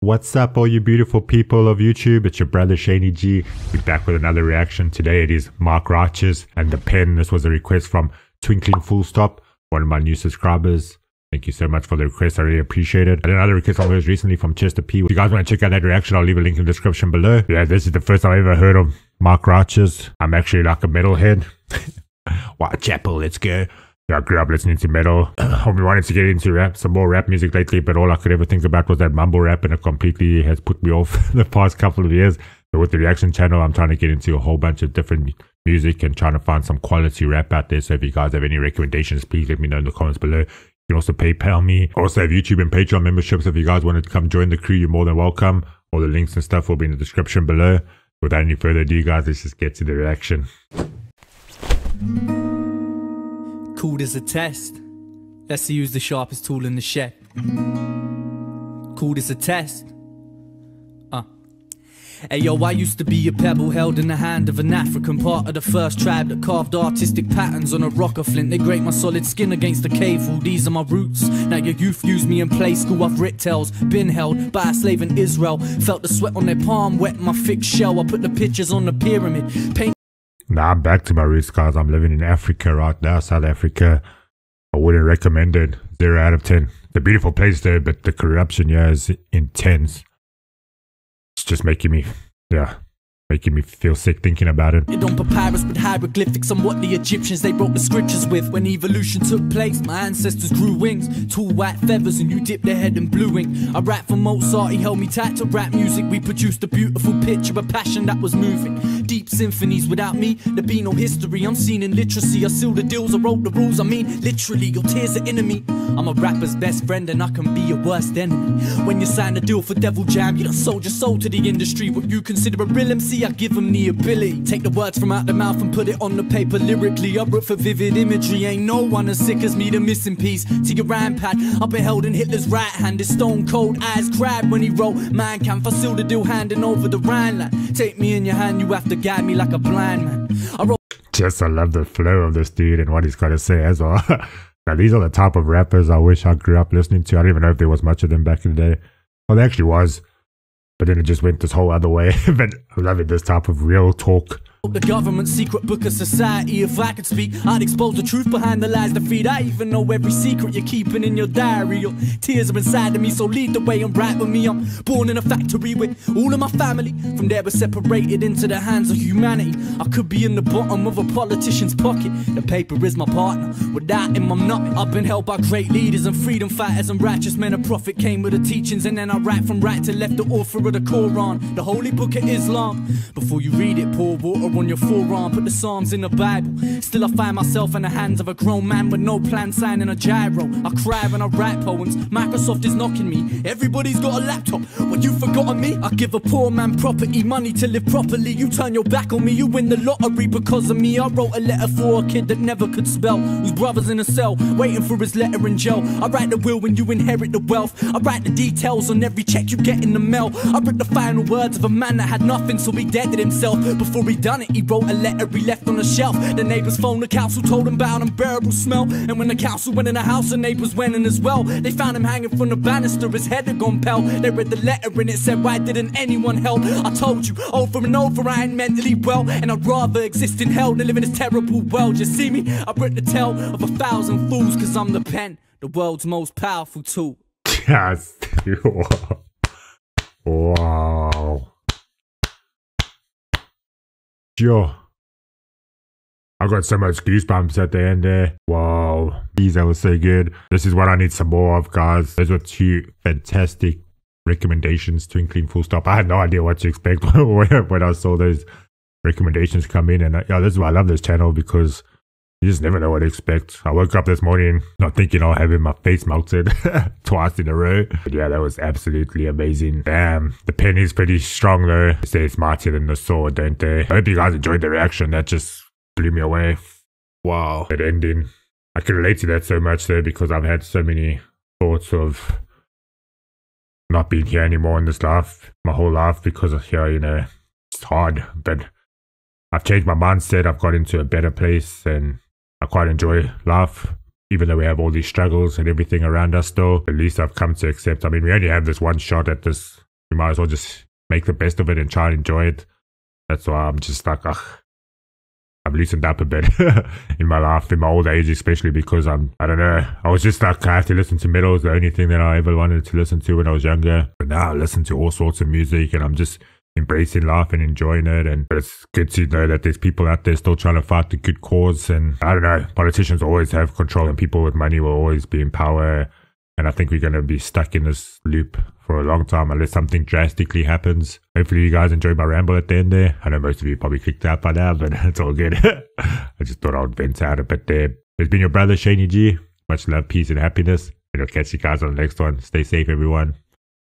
What's up, all you beautiful people of YouTube? It's your brother Shaney G. Be back with another reaction. Today it is Mic Righteous and The Pen. This was a request from Twinkling Full Stop, one of my new subscribers. Thank you so much for the request. I really appreciate it. And another request I heard recently from Chester P. If you guys want to check out that reaction, I'll leave a link in the description below. Yeah, this is the first time I've ever heard of Mic Righteous. I'm actually like a metalhead. Whitechapel, let's go. I grew up listening to metal. I wanted to get into rap, some more rap music lately, but all I could ever think about was that mumble rap, and it completely has put me off the past couple of years. So with the reaction channel, I'm trying to get into a whole bunch of different music and trying to find some quality rap out there. So if you guys have any recommendations, please let me know in the comments below. You can also PayPal me. I also have YouTube and Patreon memberships. If you guys wanted to come join the crew, you're more than welcome. All the links and stuff will be in the description below. Without any further ado, guys, let's just get to the reaction. Cool as a test. Let's see who's the sharpest tool in the shed. Cool as a test. Ayo, I used to be a pebble held in the hand of an African, part of the first tribe that carved artistic patterns on a rock or flint. They grate my solid skin against the cave wall. These are my roots. Now your youth use me in play school. I've writ tales, been held by a slave in Israel. Felt the sweat on their palm, wet my thick shell. I put the pictures on the pyramid. Paint. Now I'm back to my roots, guys. I'm living in Africa right now, South Africa. I wouldn't recommend it. 0 out of 10. It's a beautiful place there, but the corruption here is intense. It's just making me, making me feel sick thinking about it. It on papyrus with hieroglyphics on what the Egyptians they wrote the scriptures with. When evolution took place, my ancestors grew wings, 2 white feathers, and you dipped their head in blue ink. I rap for Mozart, he held me tight to rap music. We produced a beautiful picture of a passion that was moving. Deep symphonies, without me, there'd be no history. I'm seen in literacy, I seal the deals, I wrote the rules. I mean, literally, your tears are enemy. I'm a rapper's best friend, and I can be your worst enemy. When you sign a deal for Devil Jam, you done sold your soul to the industry. What you consider a real MC, I give them the ability. Take the words from out the mouth and put it on the paper lyrically. I wrote for vivid imagery. Ain't no one as sick as me, the missing piece to your rhyme pad. I've been held in Hitler's right hand. His stone cold eyes cried when he wrote Mein Kampf. I sealed the deal handing over the Rhineland. Take me in your hand, you have to guide me like a blind man. I love the flow of this dude and what he's got to say as well. Now these are the type of rappers I wish I grew up listening to. I don't even know if there was much of them back in the day. Well, there actually was, but then it just went this whole other way. But I love it, this type of real talk. The government's secret book of society. If I could speak, I'd expose the truth behind the lies to feed. I even know every secret you're keeping in your diary. Your tears are inside of me, so lead the way and ride with me. I'm born in a factory with all of my family. From there we're separated into the hands of humanity. I could be in the bottom of a politician's pocket. The paper is my partner, without him I'm nothing. I've been held by great leaders and freedom fighters and righteous men. A prophet came with the teachings, and then I write from right to left. The author of the Quran, the holy book of Islam. Before you read it, pour water on your forearm, put the Psalms in the Bible. Still I find myself in the hands of a grown man with no plan, signing a gyro. I cry when I write poems. Microsoft is knocking me. Everybody's got a laptop. What, you forgotten me? I give a poor man property, money to live properly. You turn your back on me, you win the lottery because of me. I wrote a letter for a kid that never could spell, whose brother's in a cell, waiting for his letter in jail. I write the will when you inherit the wealth. I write the details on every check you get in the mail. I wrote the final words of a man that had nothing, so he deaded himself. Before he done it, he wrote a letter he left on the shelf. The neighbors phoned the council, told him about an unbearable smell. And when the council went in the house, the neighbors went in as well. They found him hanging from the banister, his head had gone pale. They read the letter and it said, why didn't anyone help? I told you over and over I ain't mentally well, and I'd rather exist in hell than live in this terrible world. You see me? I wrote the tale of 1,000 fools, cause I'm the pen, the world's most powerful tool. Yes. Wow. Yo, I got so much goosebumps at the end there. Wow, geez, that was so good. This is what I need some more of, guys. Those were 2 fantastic recommendations, Twinkling Full Stop. I had no idea what to expect when I saw those recommendations come in. And yeah, this is why I love this channel, because you just never know what to expect. I woke up this morning not thinking I'll have my face melted twice in a row. But yeah, that was absolutely amazing. Damn, the pen is pretty strong though. They say it's mightier than the sword, don't they? I hope you guys enjoyed the reaction. That just blew me away. Wow. That ending. I can relate to that so much though, because I've had so many thoughts of not being here anymore in this life, my whole life, because of here, you know, it's hard. But I've changed my mindset. I've got into a better place, and I quite enjoy life, even though we have all these struggles and everything around us still. At least I've come to accept, I mean, we only have this one shot at this you might as well just make the best of it and try and enjoy it. That's why I'm just like, ugh, I've loosened up a bit in my life, in my old age especially, because I don't know, I was just like, I have to listen to metal. It's the only thing that I ever wanted to listen to when I was younger. But now I listen to all sorts of music and I'm just embracing life and enjoying it. And it's good to know that there's people out there still trying to fight the good cause. And I don't know, politicians always have control and people with money will always be in power. And I think we're going to be stuck in this loop for a long time unless something drastically happens. Hopefully you guys enjoyed my ramble at the end there. I know most of you probably clicked out by now, but it's all good. I just thought I would vent out a bit there. It's been your brother, Shaney G. Much love, peace, and happiness. And I'll catch you guys on the next one. Stay safe, everyone.